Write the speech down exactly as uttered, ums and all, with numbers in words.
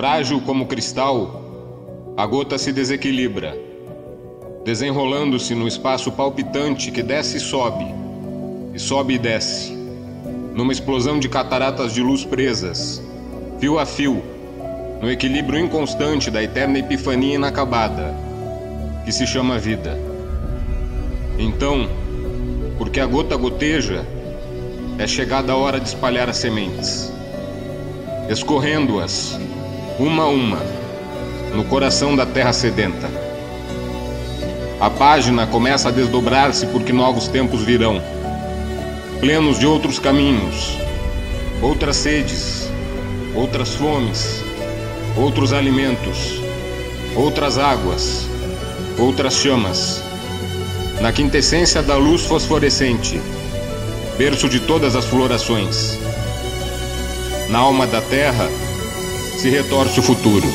Frágil como cristal, a gota se desequilibra, desenrolando-se num espaço palpitante que desce e sobe, e sobe e desce, numa explosão de cataratas de luz presas, fio a fio, no equilíbrio inconstante da eterna epifania inacabada, que se chama vida. Então, porque a gota goteja, é chegada a hora de espalhar as sementes, escorrendo-as, uma a uma, no coração da terra sedenta. A página começa a desdobrar-se porque novos tempos virão, plenos de outros caminhos, outras sedes, outras fomes, outros alimentos, outras águas, outras chamas. Na quintessência da luz fosforescente, berço de todas as florações, na alma da terra se retorce o futuro.